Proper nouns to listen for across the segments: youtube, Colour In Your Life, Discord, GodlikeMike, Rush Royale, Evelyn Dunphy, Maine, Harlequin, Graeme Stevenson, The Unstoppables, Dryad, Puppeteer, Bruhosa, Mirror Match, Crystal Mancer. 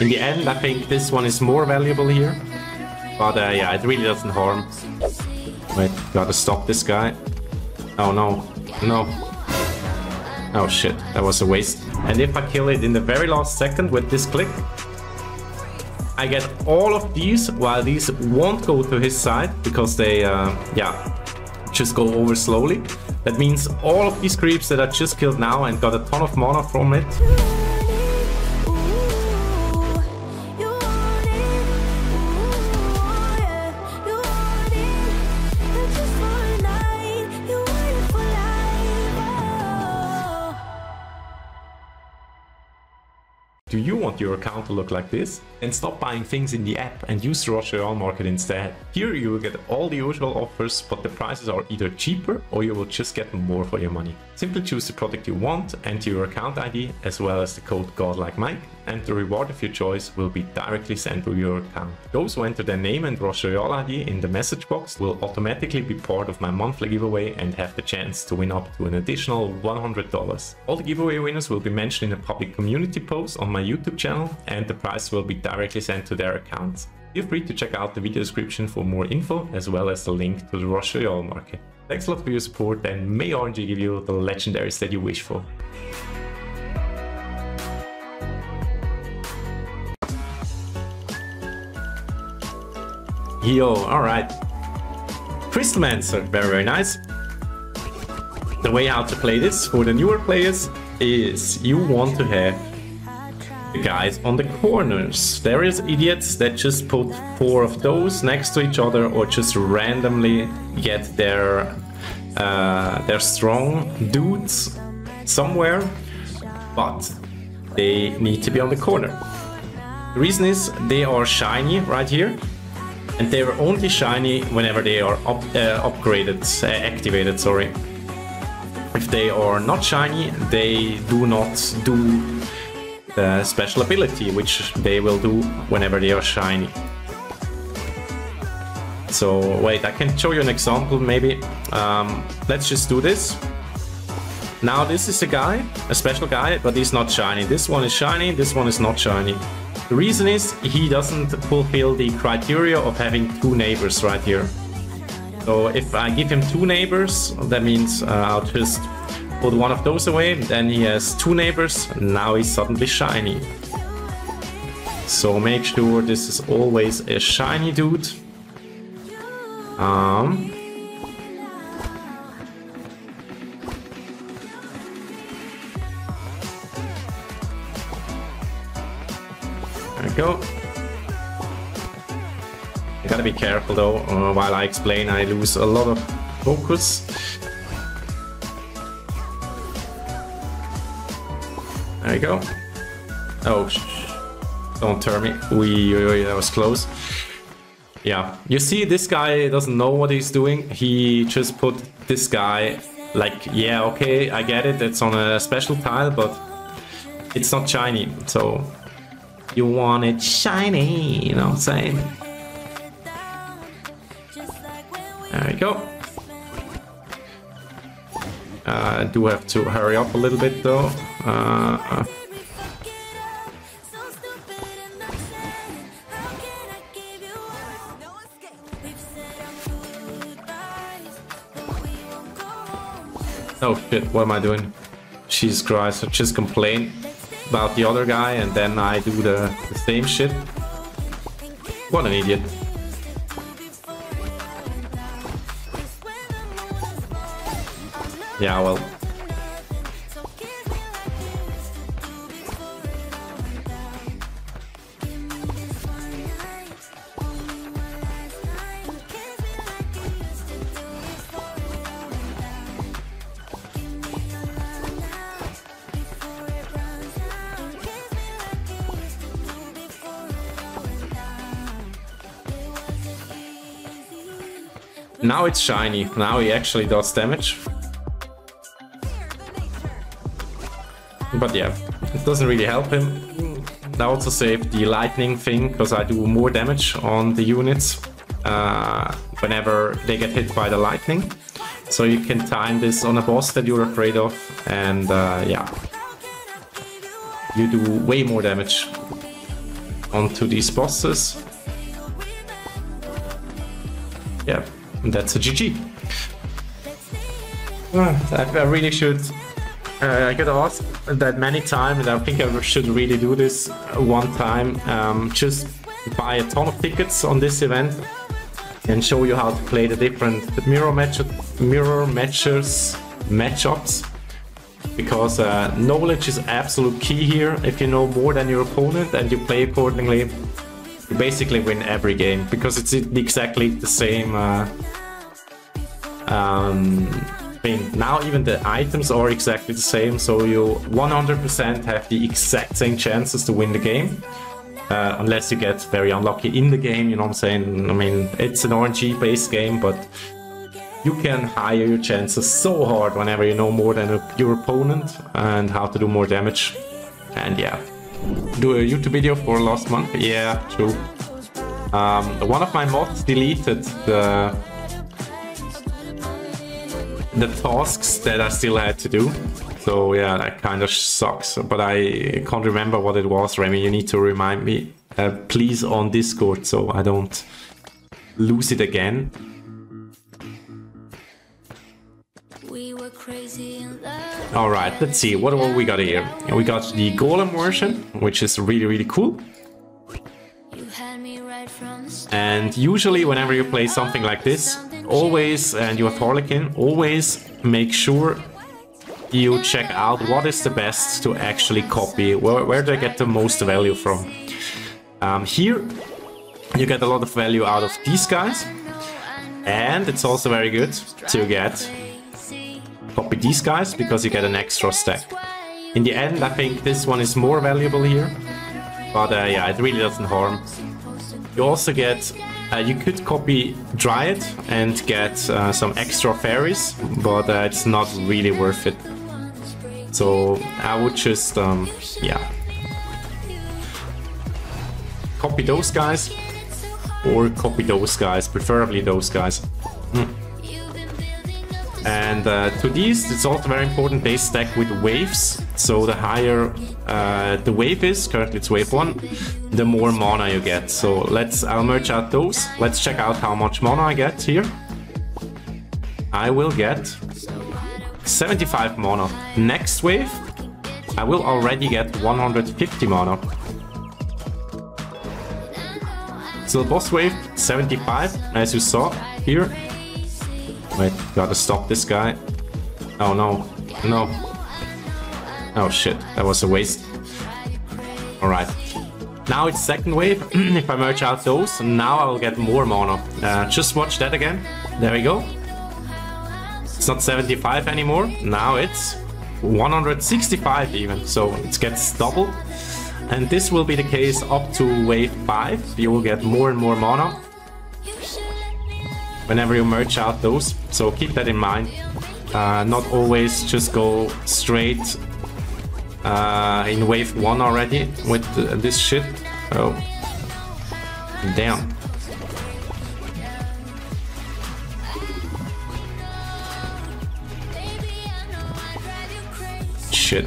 in the end, I think this one is more valuable here. But yeah, it really doesn't harm. Wait, gotta stop this guy. Oh no, no. Oh shit, that was a waste. And if I kill it in the very last second with this click, I get all of these, while these won't go to his side because they, yeah, just go over slowly. That means all of these creeps that I just killed now and got a ton of mana from it. Do you want your account to look like this? Then stop buying things in the app and use Rush Royale Market instead. Here you will get all the usual offers, but the prices are either cheaper or you will just get more for your money. Simply choose the product you want, enter your account ID as well as the code GodlikeMike, and the reward of your choice will be directly sent to your account. Those who enter their name and Rush Royale ID in the message box will automatically be part of my monthly giveaway and have the chance to win up to an additional $100. All the giveaway winners will be mentioned in a public community post on my YouTube channel, and the prize will be directly sent to their accounts. Feel free to check out the video description for more info as well as the link to the Rush Royale Market. Thanks a lot for your support, and may RNG give you the legendaries that you wish for. Yo, alright. Crystal Mancer, very very nice. The way how to play this for the newer players is you want to have guys on the corners. There is idiots that just put four of those next to each other or just randomly get their strong dudes somewhere, but they need to be on the corner. The reason is they are shiny right here, and they are only shiny whenever they are activated, sorry. If they are not shiny, they do not do the special ability, which they will do whenever they are shiny. So wait, I can show you an example maybe. Let's just do this. Now this is a guy, a special guy, but he's not shiny. This one is shiny, this one is not shiny. The reason is he doesn't fulfill the criteria of having two neighbors right here. So if I give him two neighbors, that means I'll just put one of those away, then he has two neighbors, now he's suddenly shiny. So make sure this is always a shiny dude. There we go. You gotta be careful though, while I explain I lose a lot of focus. There we go. Oh, don't turn me. Ooh, that was close. Yeah, you see this guy doesn't know what he's doing. He just put this guy like, yeah, okay, I get it. It's on a special tile, but it's not shiny. So you want it shiny, you know what I'm saying? There we go. I do have to hurry up a little bit though. Oh shit, what am I doing? Jesus Christ, I just complain about the other guy and then I do the same shit. What an idiot. Yeah, well. Now it's shiny. Now he actually does damage. But yeah, it doesn't really help him. I also saved the lightning thing because I do more damage on the units whenever they get hit by the lightning. So you can time this on a boss that you're afraid of, and yeah, you do way more damage. onto these bosses. Yeah, and that's a GG. I really should... I get asked that many times, and I think I should really do this one time. Just buy a ton of tickets on this event and show you how to play the different mirror matchups. Because knowledge is absolute key here. If you know more than your opponent and you play accordingly, you basically win every game, because it's exactly the same thing. Now even the items are exactly the same, so you 100% have the exact same chances to win the game. Unless you get very unlucky in the game, you know what I'm saying? I mean, it's an RNG based game, but you can higher your chances so hard whenever you know more than your opponent and how to do more damage. And yeah, do a YouTube video for last month. Yeah, true. One of my mods deleted the tasks that I still had to do. So yeah, that kind of sucks. But I can't remember what it was. Remy, you need to remind me, please, on Discord, so I don't lose it again. Alright, let's see, what we got here? We got the Golem version, which is really, really cool. And usually whenever you play something like this, always, and you have Harlequin, always make sure you check out what is the best to actually copy, where do I get the most value from. Here, you get a lot of value out of these guys, and it's also very good to get... copy these guys, because you get an extra stack. In the end, I think this one is more valuable here, but yeah, it really doesn't harm. You also get, you could copy Dryad and get some extra fairies, but it's not really worth it. So I would just, yeah, copy those guys, or copy those guys, preferably those guys. And to these, it's also very important, they stack with waves, so the higher the wave is, currently it's wave 1, the more mana you get. So I'll merge out those, let's check out how much mana I get here. I will get 75 mana. Next wave, I will already get 150 mana. So boss wave, 75, as you saw here. Wait, gotta stop this guy. Oh no, no. Oh shit, that was a waste. Alright. Now it's second wave. If I merge out those, now I will get more mana. Just watch that again. There we go. It's not 75 anymore. Now it's 165 even. So it gets doubled. And this will be the case up to wave 5. You will get more and more mana whenever you merge out those, so keep that in mind. Not always just go straight in wave 1 already with this shit. Oh, damn. Shit.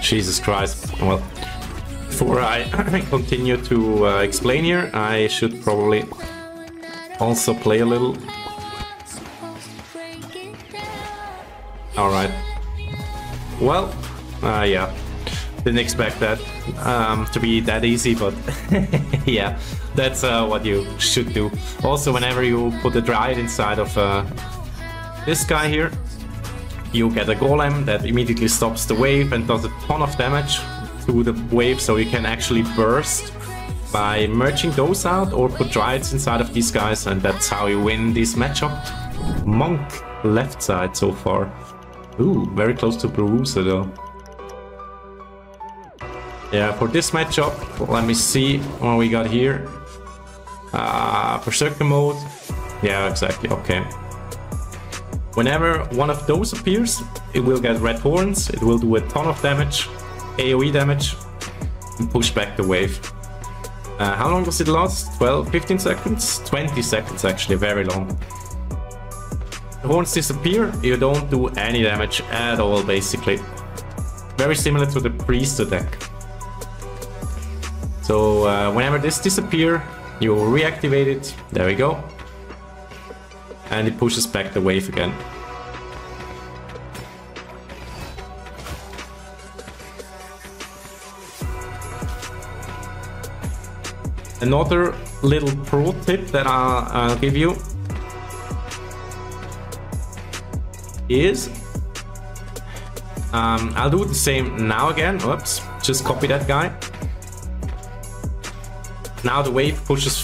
Jesus Christ. Well, before I continue to explain here, I should probably also play a little. Alright. Well, yeah, didn't expect that to be that easy, but yeah, that's what you should do. Also, whenever you put a Dryad inside of this guy here, you get a Golem that immediately stops the wave and does a ton of damage to the wave, so you can actually burst by merging those out or put Dryads inside of these guys, and that's how you win this matchup. Monk left side so far. Ooh, very close to Bruhosa though. Yeah, for this matchup, let me see what we got here. For circle mode, yeah, exactly, okay. Whenever one of those appears, it will get red horns, it will do a ton of damage, AoE damage, and push back the wave. How long does it last? 12, 15 seconds? 20 seconds actually, very long. The horns disappear, you don't do any damage at all, basically. Very similar to the Priesthood deck. So whenever this disappears, you reactivate it, there we go. And it pushes back the wave again. Another little pro tip that I'll give you is I'll do the same now again. Oops, just copy that guy. Now the wave pushes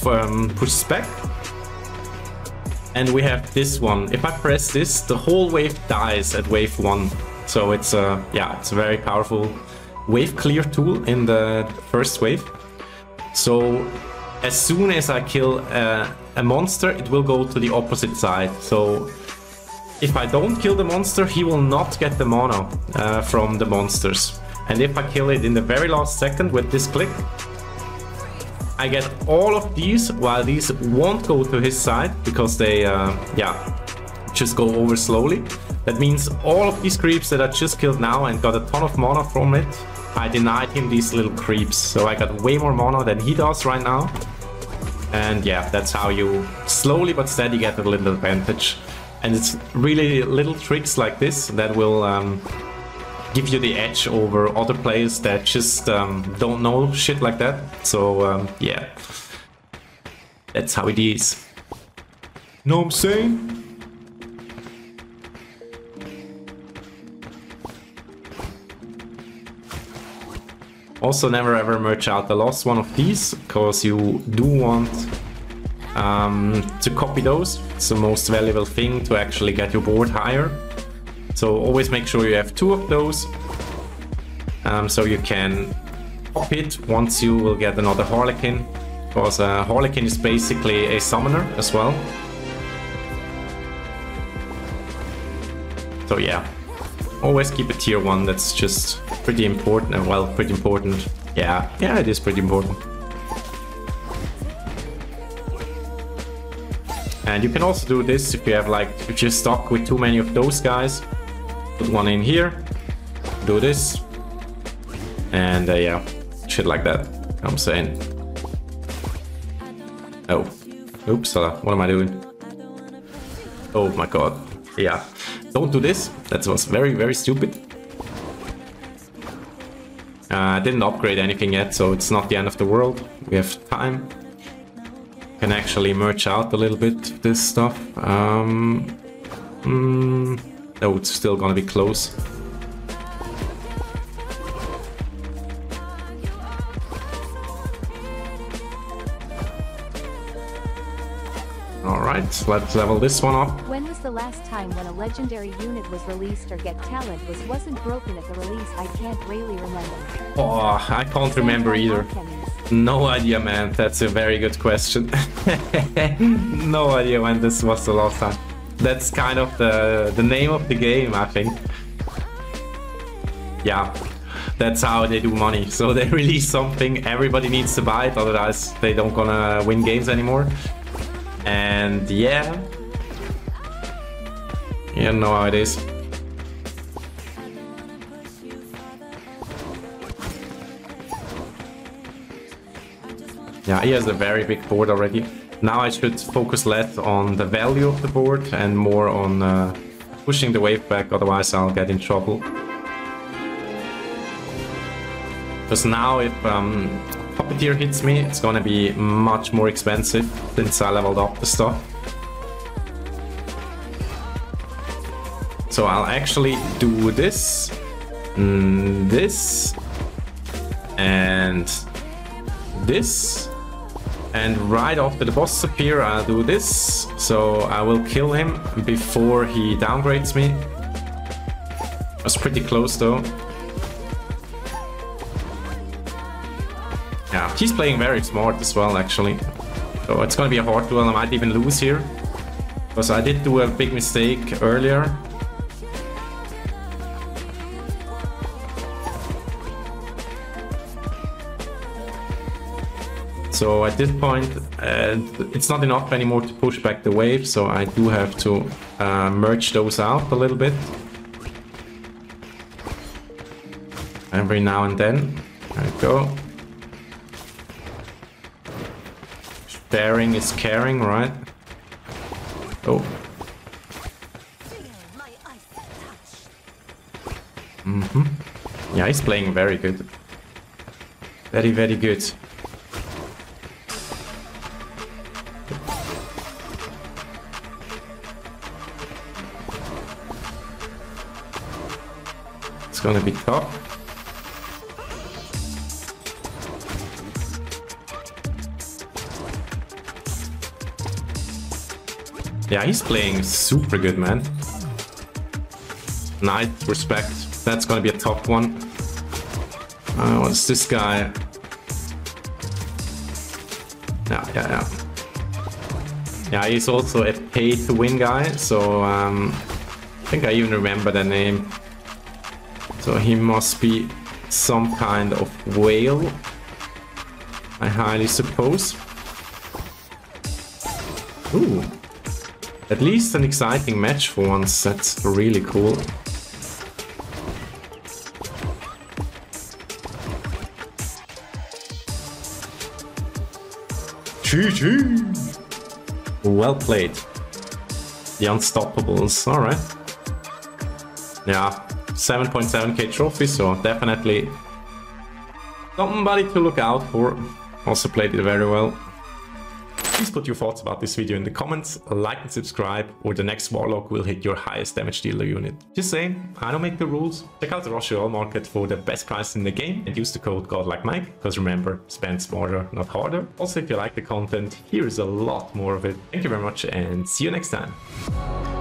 back, and we have this one. If I press this, the whole wave dies at wave 1. So it's a very powerful wave clear tool in the first wave. So as soon as I kill a monster, it will go to the opposite side. So if I don't kill the monster, he will not get the mana from the monsters. And if I kill it in the very last second with this click, I get all of these, while these won't go to his side because they just go over slowly. That means all of these creeps that I just killed now and got a ton of mana from it, I denied him these little creeps. So I got way more mana than he does right now. And yeah, that's how you slowly but steady get a little advantage. And it's really little tricks like this that will give you the edge over other players that just don't know shit like that. So yeah, that's how it is. Know what I'm saying? Also, never ever merge out the last one of these, because you do want to copy those. It's the most valuable thing to actually get your board higher. So always make sure you have 2 of those, so you can pop it once you will get another Harlequin, because Harlequin is basically a summoner as well. So yeah, always keep a tier 1, that's just pretty important, and well, pretty important. Yeah, it is pretty important. And you can also do this if you have if you're stuck with too many of those guys. Put one in here, do this, and yeah, shit like that, I'm saying. Oh, oops, what am I doing? Oh my god, yeah, don't do this, that was very, very stupid. I didn't upgrade anything yet, so it's not the end of the world, we have time. Can actually merge out a little bit this stuff. Oh, it's still gonna be close. Alright, let's level this one up. When was the last time when a legendary unit was released or get talent wasn't broken at the release? I can't really remember. Oh, I can't remember either. No idea, man. That's a very good question. No idea when this was the last time. That's kind of the name of the game, I think. Yeah, that's how they do money. So they release something, everybody needs to buy it, otherwise they don't gonna win games anymore. And yeah, you know how it is. Yeah, he has a very big board already. Now I should focus less on the value of the board and more on pushing the wave back, otherwise I'll get in trouble. Because now if Puppeteer hits me, it's gonna be much more expensive since I leveled up the stuff. So I'll actually do this, this, and this. And right after the boss appears, I'll do this, so I will kill him before he downgrades me. It was pretty close though. Yeah, he's playing very smart as well actually. So it's gonna be a hard duel, I might even lose here. Because I did do a big mistake earlier. So at this point, it's not enough anymore to push back the wave, so I do have to merge those out a little bit. Every now and then. There we go. Sparing is caring, right? Oh. Mm-hmm. Yeah, he's playing very good. Very, very good. It's gonna be tough. Yeah, he's playing super good, man. Nice, respect. That's gonna be a tough one. What's this guy? Yeah, he's also a pay-to-win guy, so I think I even remember the name. So he must be some kind of whale, I highly suppose. Ooh. At least an exciting match for once, that's really cool. GG! Well played. The Unstoppables, alright. Yeah, 7.7k trophy, so definitely somebody to look out for. Also played it very well. Please put your thoughts about this video in the comments, like and subscribe, or the next Warlock will hit your highest damage dealer unit. Just saying, I don't make the rules. Check out the Rush Royale market for the best price in the game and use the code GodlikeMike, because remember, spend smarter, not harder. Also, if you like the content, here is a lot more of it. Thank you very much and see you next time.